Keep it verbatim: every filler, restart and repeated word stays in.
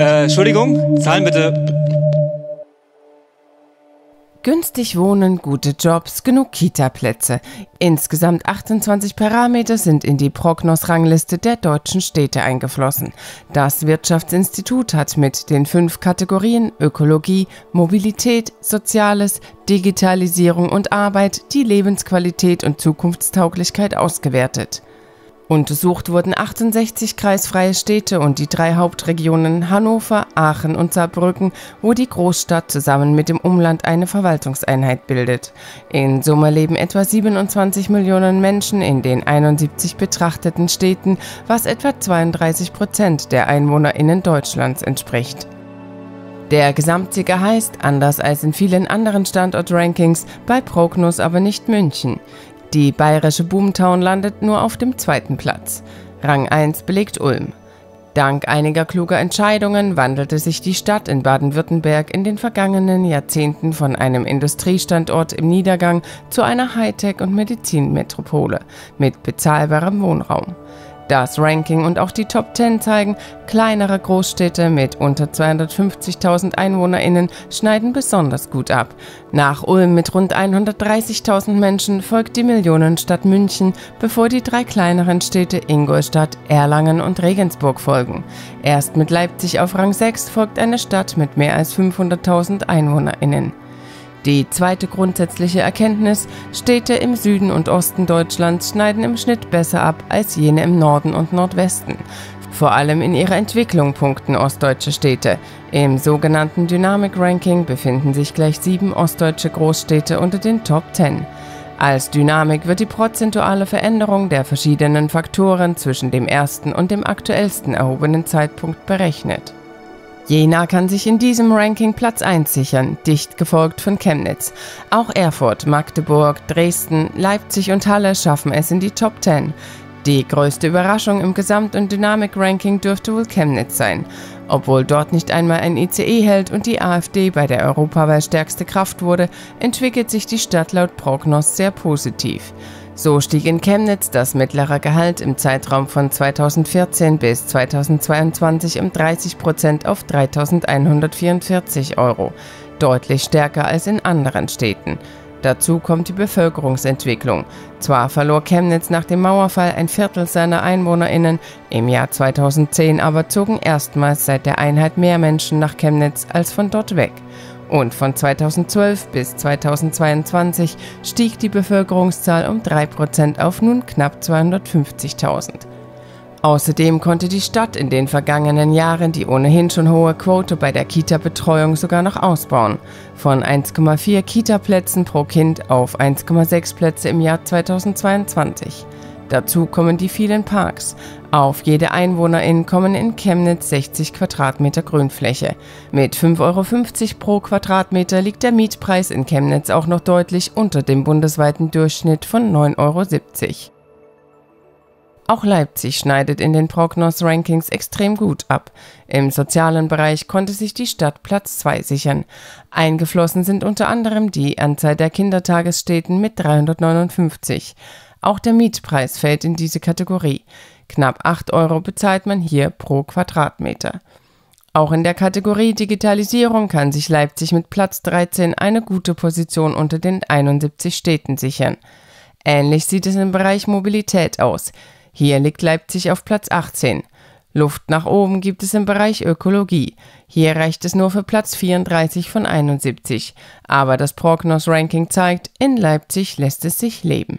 Äh, Entschuldigung, Zahlen bitte. Günstig wohnen, gute Jobs, genug Kita-Plätze. Insgesamt achtundzwanzig Parameter sind in die Prognos-Rangliste der deutschen Städte eingeflossen. Das Wirtschaftsinstitut hat mit den fünf Kategorien Ökologie, Mobilität, Soziales, Digitalisierung und Arbeit die Lebensqualität und Zukunftstauglichkeit ausgewertet. Untersucht wurden achtundsechzig kreisfreie Städte und die drei Hauptregionen Hannover, Aachen und Saarbrücken, wo die Großstadt zusammen mit dem Umland eine Verwaltungseinheit bildet. In Summe leben etwa siebenundzwanzig Millionen Menschen in den einundsiebzig betrachteten Städten, was etwa zweiunddreißig Prozent der EinwohnerInnen Deutschlands entspricht. Der Gesamtsieger heißt, anders als in vielen anderen Standort-Rankings, bei Prognos aber nicht München. Die bayerische Boomtown landet nur auf dem zweiten Platz. Rang eins belegt Ulm. Dank einiger kluger Entscheidungen wandelte sich die Stadt in Baden-Württemberg in den vergangenen Jahrzehnten von einem Industriestandort im Niedergang zu einer Hightech- und Medizinmetropole mit bezahlbarem Wohnraum. Das Ranking und auch die Top zehn zeigen, kleinere Großstädte mit unter zweihundertfünfzigtausend EinwohnerInnen schneiden besonders gut ab. Nach Ulm mit rund hundertdreißigtausend Menschen folgt die Millionenstadt München, bevor die drei kleineren Städte Ingolstadt, Erlangen und Regensburg folgen. Erst mit Leipzig auf Rang sechs folgt eine Stadt mit mehr als fünfhunderttausend EinwohnerInnen. Die zweite grundsätzliche Erkenntnis: Städte im Süden und Osten Deutschlands schneiden im Schnitt besser ab als jene im Norden und Nordwesten. Vor allem in ihrer Entwicklung punkten ostdeutsche Städte. Im sogenannten Dynamikranking befinden sich gleich sieben ostdeutsche Großstädte unter den Top zehn. Als Dynamik wird die prozentuale Veränderung der verschiedenen Faktoren zwischen dem ersten und dem aktuellsten erhobenen Zeitpunkt berechnet. Jena kann sich in diesem Ranking Platz eins sichern, dicht gefolgt von Chemnitz. Auch Erfurt, Magdeburg, Dresden, Leipzig und Halle schaffen es in die Top zehn. Die größte Überraschung im Gesamt- und Dynamik-Ranking dürfte wohl Chemnitz sein. Obwohl dort nicht einmal ein I C E hält und die AfD bei der europaweit stärkste Kraft wurde, entwickelt sich die Stadt laut Prognos sehr positiv. So stieg in Chemnitz das mittlere Gehalt im Zeitraum von zweitausendvierzehn bis zweitausendzweiundzwanzig um dreißig Prozent auf dreitausendeinhundertvierundvierzig Euro, deutlich stärker als in anderen Städten. Dazu kommt die Bevölkerungsentwicklung. Zwar verlor Chemnitz nach dem Mauerfall ein Viertel seiner EinwohnerInnen, im Jahr zweitausendzehn aber zogen erstmals seit der Einheit mehr Menschen nach Chemnitz als von dort weg. Und von zweitausendzwölf bis zweitausendzweiundzwanzig stieg die Bevölkerungszahl um drei Prozent auf nun knapp zweihundertfünfzigtausend. Außerdem konnte die Stadt in den vergangenen Jahren die ohnehin schon hohe Quote bei der Kita-Betreuung sogar noch ausbauen. Von eins Komma vier Kita-Plätzen pro Kind auf eins Komma sechs Plätze im Jahr zweitausendzweiundzwanzig. Dazu kommen die vielen Parks. Auf jede EinwohnerIn kommen in Chemnitz sechzig Quadratmeter Grünfläche. Mit fünf Euro fünfzig pro Quadratmeter liegt der Mietpreis in Chemnitz auch noch deutlich unter dem bundesweiten Durchschnitt von neun Euro siebzig. Auch Leipzig schneidet in den Prognos-Rankings extrem gut ab. Im sozialen Bereich konnte sich die Stadt Platz zwei sichern. Eingeflossen sind unter anderem die Anzahl der Kindertagesstätten mit dreihundertneunundfünfzig. Auch der Mietpreis fällt in diese Kategorie. Knapp acht Euro bezahlt man hier pro Quadratmeter. Auch in der Kategorie Digitalisierung kann sich Leipzig mit Platz dreizehn eine gute Position unter den einundsiebzig Städten sichern. Ähnlich sieht es im Bereich Mobilität aus. Hier liegt Leipzig auf Platz achtzehn. Luft nach oben gibt es im Bereich Ökologie. Hier reicht es nur für Platz vierunddreißig von einundsiebzig. Aber das Prognos-Ranking zeigt, in Leipzig lässt es sich leben.